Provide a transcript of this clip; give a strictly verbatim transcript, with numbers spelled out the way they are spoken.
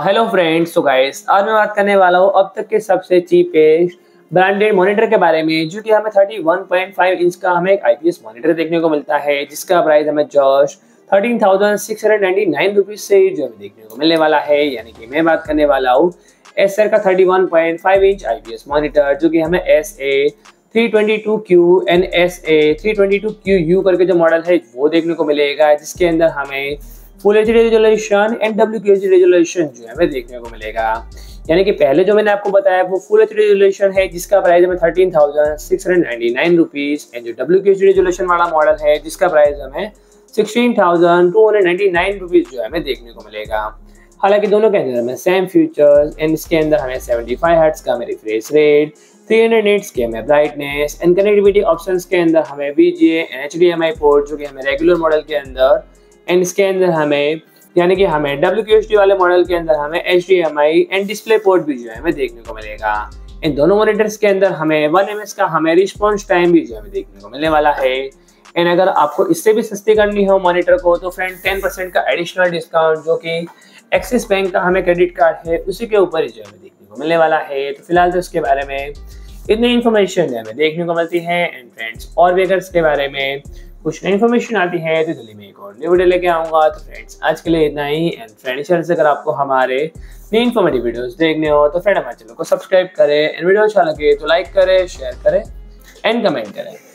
Hello friends, so guys आज मैं बात करने वाला हूँ अब तक के सबसे चीपेस्ट ब्रांडेड मॉनिटर के बारे में, जो कि हमें इकतीस पॉइंट पाँच इंच का हमें एक आईपीएस मॉनिटर देखने को मिलता है, जिसका प्राइस हमें just thirteen thousand six hundred ninety nine rupees से जो हमें देखने को मिलने वाला है। यानी कि मैं बात करने वाला हूँ एसर का इकतीस पॉइंट पाँच इंच आईपीएस मॉनिटर, जो कि हमें S A three two two Q and S A three two two Q U करके जो मॉडल है वो देखने को मिलेगा, जिसके अंदर हमें full H D resolution and W Q H D resolution जो है हमें देखने को मिलेगा। यानी कि पहले जो मैंने आपको बताया वो फुल एच डी रेजोल्यूशन है, जिसका प्राइस हमें thirteen thousand six hundred ninety nine rupees and जो W Q H D resolution वाला मॉडल है जिसका प्राइस हमें sixteen thousand two hundred ninety nine rupees जो है हमें देखने को मिलेगा। हालांकि दोनों के अंदर हमें सेम फीचर्स एंड इसके अंदर हमें सेवेंटी फाइव हर्ट्स का हमें refresh rate, three hundred nits के हमें ब्राइटनेस एंड कनेक्टिविटी ऑप्शंस के अंदर हमें V G A and H D M I port जो कि हमें रेगुलर मॉडल के अंदर एंड इसके अंदर हमें यानी कि हमें डब्ल्यू क्यू एच डी वाले मॉडल के अंदर हमें H D M I and display port भी जो है हमें देखने को मिलेगा। इन दोनों मॉनिटर्स के अंदर हमें वन एम एस का हमें रिस्पॉन्स टाइम भी जो हमें देखने को मिलने वाला है। एंड अगर आपको इससे भी सस्ती करनी हो मॉनिटर को तो फ्रेंड टेन परसेंट का एडिशनल डिस्काउंट जो कि एक्सिस बैंक का हमें क्रेडिट कार्ड है उसी के ऊपर जो हमें देखने को मिलने वाला है। तो फिलहाल तो इसके बारे में इतनी इन्फॉर्मेशन हमें देखने को मिलती है। एंड फ्रेंड्स और वेगर्स के बारे में कुछ नई इन्फॉर्मेशन आती है तो जल्दी मैं एक और नई वीडियो लेके आऊँगा। तो फ्रेंड्स आज के लिए इतना ही। एंड फ्रेंड्स से अगर आपको हमारे नई इन्फॉर्मेटिव वीडियोस देखने हो तो फ्रेंड हमारे चैनल को सब्सक्राइब करें एंड वीडियो अच्छा लगे तो लाइक करें, शेयर करें एंड कमेंट करें।